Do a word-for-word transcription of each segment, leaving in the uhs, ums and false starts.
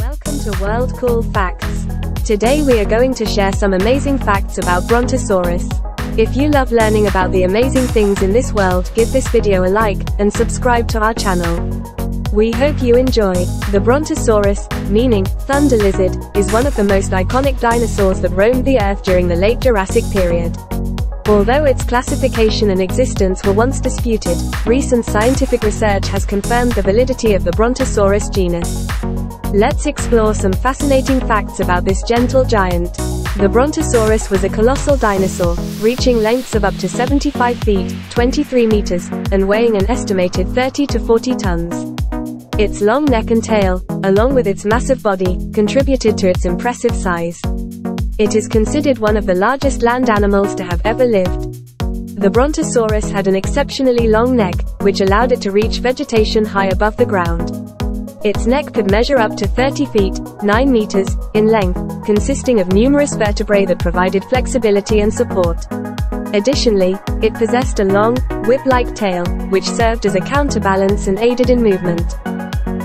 Welcome to World Cool Facts. Today we are going to share some amazing facts about Brontosaurus. If you love learning about the amazing things in this world, give this video a like, and subscribe to our channel. We hope you enjoy. The Brontosaurus, meaning, thunder lizard, is one of the most iconic dinosaurs that roamed the earth during the late Jurassic period. Although its classification and existence were once disputed, recent scientific research has confirmed the validity of the Brontosaurus genus. Let's explore some fascinating facts about this gentle giant. The Brontosaurus was a colossal dinosaur, reaching lengths of up to seventy-five feet, twenty-three meters, and weighing an estimated thirty to forty tons. Its long neck and tail, along with its massive body, contributed to its impressive size. It is considered one of the largest land animals to have ever lived. The Brontosaurus had an exceptionally long neck, which allowed it to reach vegetation high above the ground. Its neck could measure up to thirty feet, nine meters, in length, consisting of numerous vertebrae that provided flexibility and support. Additionally, it possessed a long, whip-like tail, which served as a counterbalance and aided in movement.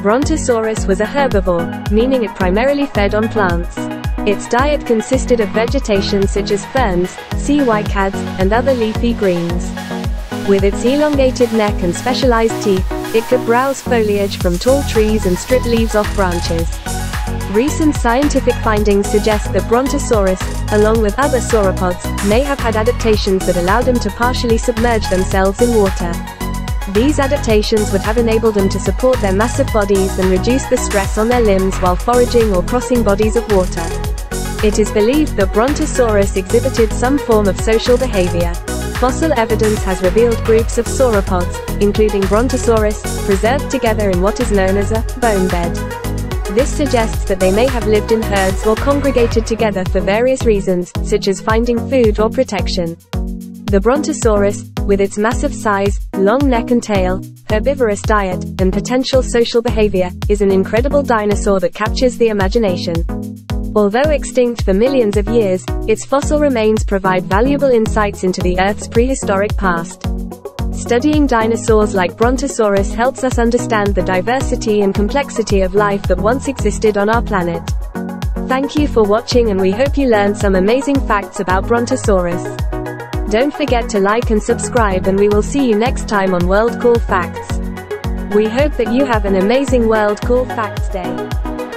Brontosaurus was a herbivore, meaning it primarily fed on plants. Its diet consisted of vegetation such as ferns, sea whitecads, and other leafy greens. With its elongated neck and specialized teeth, it could browse foliage from tall trees and strip leaves off branches. Recent scientific findings suggest that Brontosaurus, along with other sauropods, may have had adaptations that allowed them to partially submerge themselves in water. These adaptations would have enabled them to support their massive bodies and reduce the stress on their limbs while foraging or crossing bodies of water. It is believed that Brontosaurus exhibited some form of social behavior. Fossil evidence has revealed groups of sauropods, including Brontosaurus, preserved together in what is known as a bone bed. This suggests that they may have lived in herds or congregated together for various reasons, such as finding food or protection. The Brontosaurus, with its massive size, long neck and tail, herbivorous diet, and potential social behavior, is an incredible dinosaur that captures the imagination. Although extinct for millions of years, its fossil remains provide valuable insights into the Earth's prehistoric past. Studying dinosaurs like Brontosaurus helps us understand the diversity and complexity of life that once existed on our planet. Thank you for watching, and we hope you learned some amazing facts about Brontosaurus. Don't forget to like and subscribe, and we will see you next time on World Cool Facts. We hope that you have an amazing World Cool Facts Day.